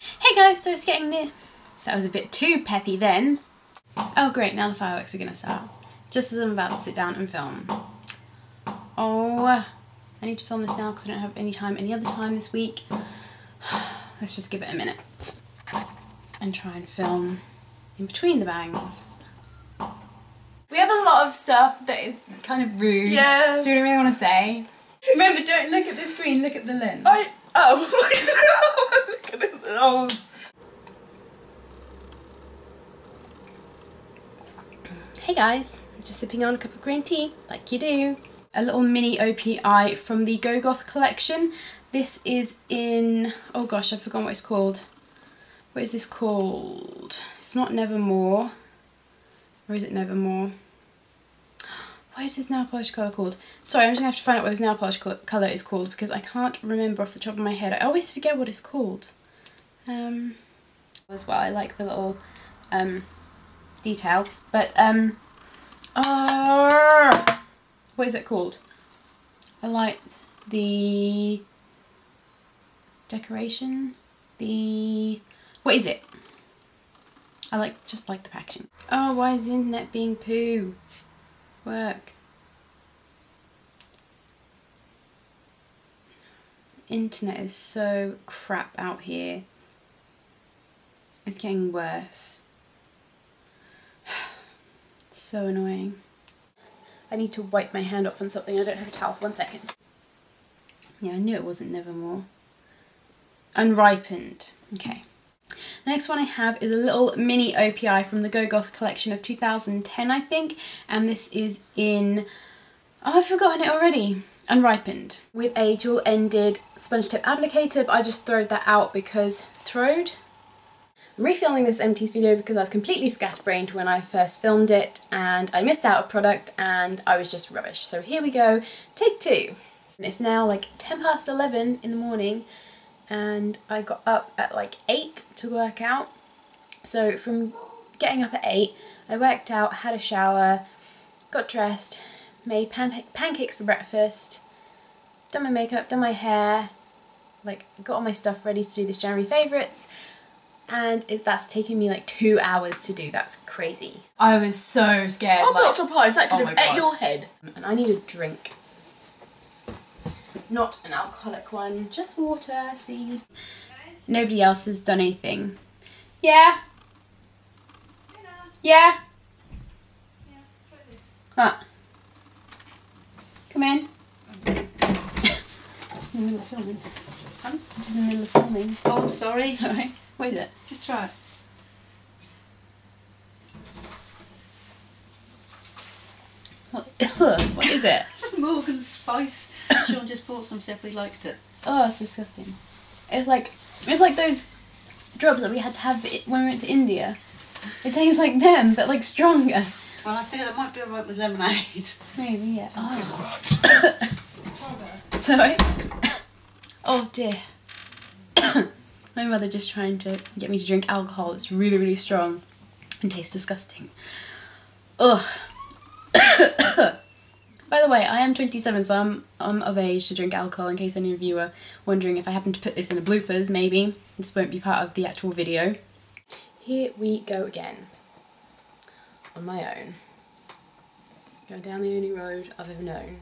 Hey guys, so it's getting near... That was a bit too peppy then. Oh great, now the fireworks are gonna start. Just as I'm about to sit down and film. Oh, I need to film this now because I don't have any time any other time this week. Let's just give it a minute and try and film in between the bangs. We have a lot of stuff that is kind of rude. Yeah. So we don't really want to say. Remember, don't look at the screen, look at the lens. Oh, look at it. Oh. Hey guys, just sipping on a cup of green tea, like you do. A little mini OPI from the GoGoth collection. This is in, oh gosh, I've forgotten what it's called. What is this called? It's not Nevermore. Or is it Nevermore? What is this nail polish colour called? Sorry, I'm just going to have to find out what this nail polish colour is called because I can't remember off the top of my head. I always forget what it's called. As well, I like the little detail. But, what is it called? I like the decoration, the... What is it? I like just like the packaging. Oh, why is the internet being poo? Work. Internet is so crap out here. It's getting worse. It's so annoying. I need to wipe my hand off on something. I don't have a towel. 1 second. Yeah, I knew it wasn't Nevermore. Unripened. Okay. The next one I have is a little mini OPI from the GoGoth collection of 2010, I think, and this is in, oh, I've forgotten it already, Unripened. With a dual-ended sponge tip applicator, but I just throwed that out because throwed. I'm refilming this empties video because I was completely scatterbrained when I first filmed it and I missed out a product and I was just rubbish. So here we go, take two. And it's now like 10 past 11 in the morning. And I got up at like 8 to work out. So from getting up at 8, I worked out, had a shower, got dressed, made pancakes for breakfast, done my makeup, done my hair, like got all my stuff ready to do this January favourites, and that's taken me like 2 hours to do. That's crazy. I was so scared. I'm not surprised. That could have ate your head. And I need a drink. Not an alcoholic one, just water, see? Nobody else has done anything. Yeah? Yeah? Yeah, try this. Huh. Come in. Just in the middle of filming. Huh? Just in the middle of filming. Oh, sorry. Sorry. Wait, just try it. What is it? It's Morgan Spice. Sean just bought some, said we liked it. Oh, it's disgusting. It's like those drugs that we had to have when we went to India. It tastes like them, but like stronger. Well, I feel it might be alright with lemonade. Maybe, yeah. Oh. Sorry. Oh dear. My mother just trying to get me to drink alcohol. It's really, really strong and tastes disgusting. Ugh. By the way, I am 27, so I'm of age to drink alcohol, in case any of you are wondering if I happen to put this in the bloopers, maybe. This won't be part of the actual video. Here we go again. On my own. Go down the only road I've ever known.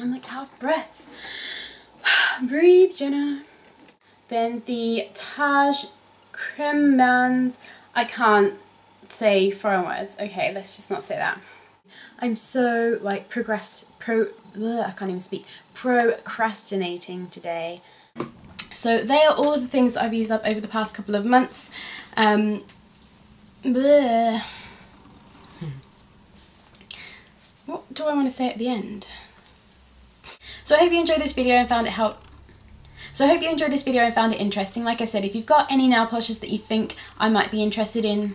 I'm like out of breath. Breathe, Jenna. Then the Taj Creme Band. I can't say foreign words. Okay, let's just not say that. I'm so like I can't even speak. Procrastinating today. So they are all the things that I've used up over the past couple of months. What do I want to say at the end? So I hope you enjoyed this video and found it helpful. So I hope you enjoyed this video and found it interesting. Like I said, if you've got any nail polishes that you think I might be interested in,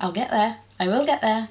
I'll get there. I will get there.